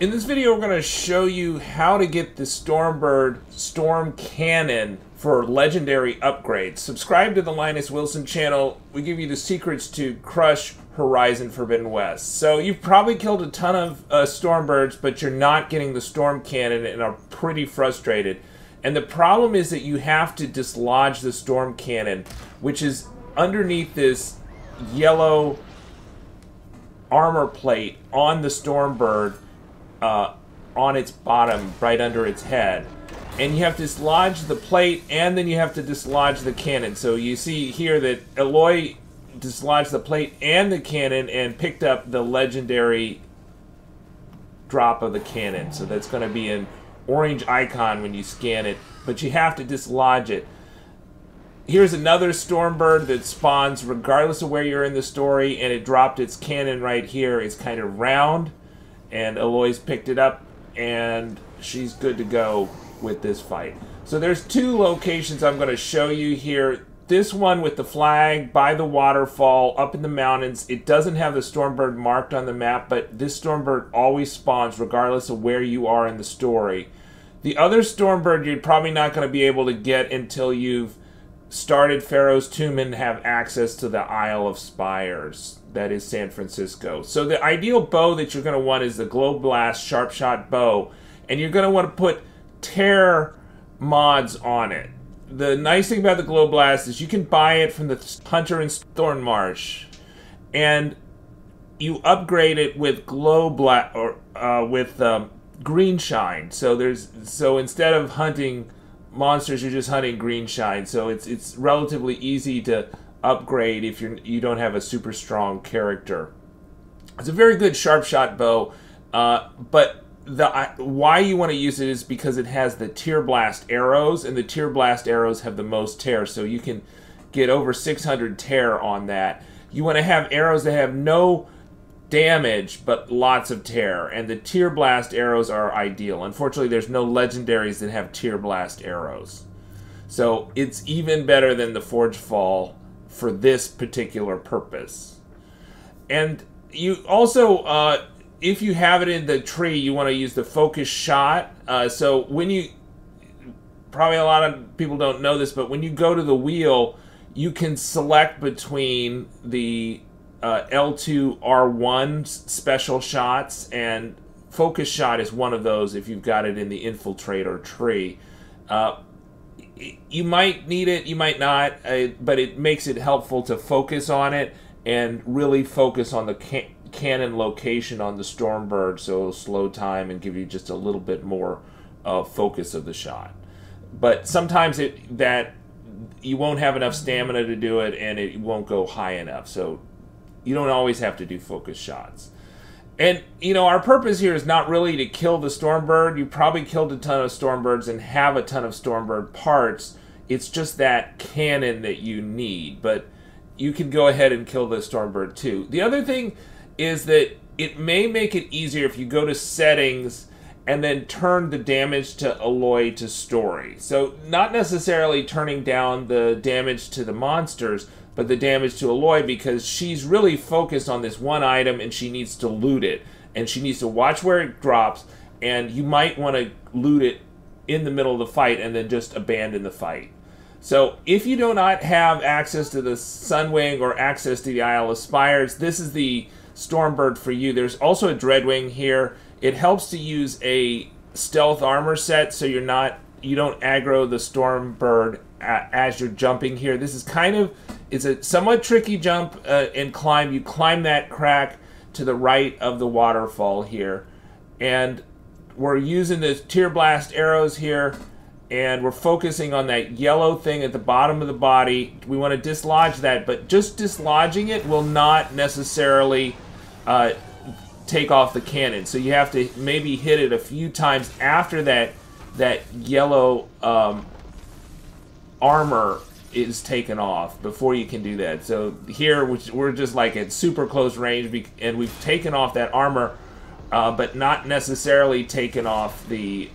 In this video, we're going to show you how to get the Stormbird Storm Cannon for legendary upgrades. Subscribe to the Linus Wilson channel. We give you the secrets to crush Horizon Forbidden West. So you've probably killed a ton of Stormbirds, but you're not getting the Storm Cannon and are pretty frustrated. And the problem is that you have to dislodge the Storm Cannon, which is underneath this yellow armor plate on the Stormbird. On its bottom, right under its head. And you have to dislodge the plate, and then you have to dislodge the cannon. So you see here that Aloy dislodged the plate and the cannon and picked up the legendary drop of the cannon. So that's going to be an orange icon when you scan it, but you have to dislodge it. Here's another Stormbird that spawns regardless of where you're in the story, and it dropped its cannon right here. It's kind of round. And Aloy's picked it up, and she's good to go with this fight. So there's two locations I'm going to show you here. This one with the flag by the waterfall up in the mountains. It doesn't have the Stormbird marked on the map, but this Stormbird always spawns regardless of where you are in the story. The other Stormbird you're probably not going to be able to get until you've started Pharaoh's tomb and have access to the Isle of Spires. That is San Francisco. So the ideal bow that you're going to want is the Glowblast Sharpshot Bow. And you're going to want to put tear mods on it. The nice thing about the Glowblast is you can buy it from the Hunter and Thornmarsh. And you upgrade it with Glowblast or with Green Shine. So instead of hunting monsters, you're just hunting Green Shine. So it's relatively easy to upgrade if you don't have a super strong character. It's a very good sharpshot bow, but why you want to use it is because it has the Tearblast arrows, and the Tearblast arrows have the most tear, so you can get over 600 tear on that. You want to have arrows that have no damage but lots of tear, and the Tearblast arrows are ideal. Unfortunately, there's no legendaries that have Tearblast arrows, so it's even better than the Forgefall for this particular purpose. And you also, if you have it in the tree, you want to use the focus shot. So when you, probably a lot of people don't know this, but when you go to the wheel, you can select between the L2, R1 special shots, and focus shot is one of those if you've got it in the infiltrator tree. You might need it, you might not, but it makes it helpful to focus on it and really focus on the cannon location on the Stormbird, so it'll slow time and give you just a little bit more focus of the shot. But sometimes you won't have enough stamina to do it, and it won't go high enough, so you don't always have to do focus shots. And, you know, our purpose here is not really to kill the Stormbird. You probably killed a ton of Stormbirds and have a ton of Stormbird parts. It's just that cannon that you need. But you can go ahead and kill the Stormbird too. The other thing is that it may make it easier if you go to settings and then turn the damage to Aloy to story. So not necessarily turning down the damage to the monsters, but the damage to Aloy, because she's really focused on this one item and she needs to loot it. And she needs to watch where it drops, and you might want to loot it in the middle of the fight and then just abandon the fight. So if you do not have access to the Sunwing or access to the Isle of Spires, this is the Stormbird for you. There's also a Dreadwing here. It helps to use a stealth armor set so you don't aggro the Stormbird as you're jumping here. This is kind of, it's a somewhat tricky jump and climb. You climb that crack to the right of the waterfall here. And we're using the Tearblast arrows here, and we're focusing on that yellow thing at the bottom of the body. We want to dislodge that, but just dislodging it will not necessarily take off the cannon. So you have to maybe hit it a few times after that yellow armor is taken off before you can do that. So here we're just like at super close range, and we've taken off that armor, but not necessarily taken off the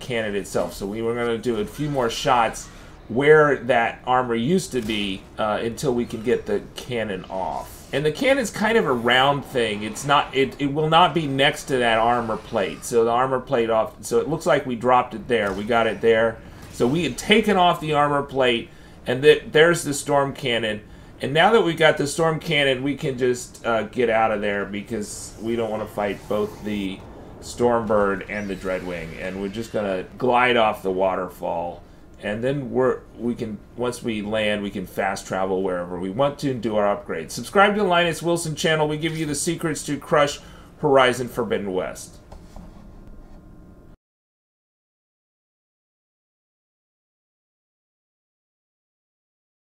cannon itself. So we were going to do a few more shots where that armor used to be until we can get the cannon off. And the cannon's kind of a round thing. It's not. It will not be next to that armor plate. So the armor plate off. So it looks like we dropped it there. We got it there. So we had taken off the armor plate, and there's the storm cannon. And now that we've got the storm cannon, we can just get out of there because we don't want to fight both the Stormbird and the Dreadwing. And we're just gonna glide off the waterfall. And then we can, once we land, we can fast travel wherever we want to and do our upgrades. Subscribe to the Linus Wilson channel. We give you the secrets to crush Horizon Forbidden West.